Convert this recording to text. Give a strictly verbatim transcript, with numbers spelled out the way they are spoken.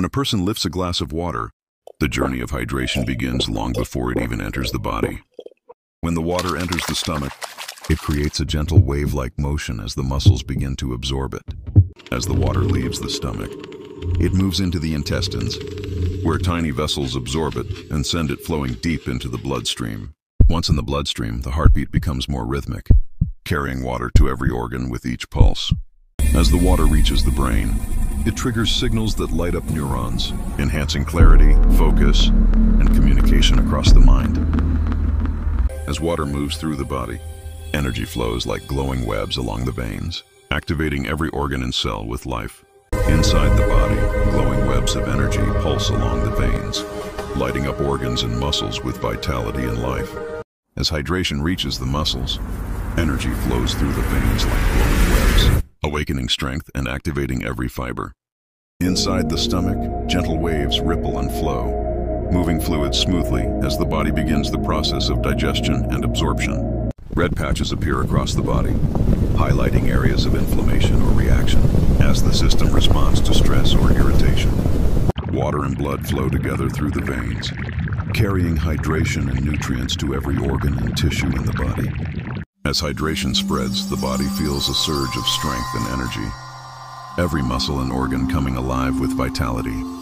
When a person lifts a glass of water, the journey of hydration begins long before it even enters the body. When the water enters the stomach, it creates a gentle wave-like motion as the muscles begin to absorb it. As the water leaves the stomach, it moves into the intestines, where tiny vessels absorb it and send it flowing deep into the bloodstream. Once in the bloodstream, the heartbeat becomes more rhythmic, carrying water to every organ with each pulse. As the water reaches the brain, it triggers signals that light up neurons, enhancing clarity, focus, and communication across the mind. As water moves through the body, energy flows like glowing webs along the veins, activating every organ and cell with life. Inside the body, glowing webs of energy pulse along the veins, lighting up organs and muscles with vitality and life. As hydration reaches the muscles, energy flows through the veins like glowing webs, awakening strength and activating every fiber. Inside the stomach, gentle waves ripple and flow, moving fluids smoothly as the body begins the process of digestion and absorption. Red patches appear across the body, highlighting areas of inflammation or reaction as the system responds to stress or irritation. Water and blood flow together through the veins, carrying hydration and nutrients to every organ and tissue in the body. As hydration spreads, the body feels a surge of strength and energy, every muscle and organ coming alive with vitality.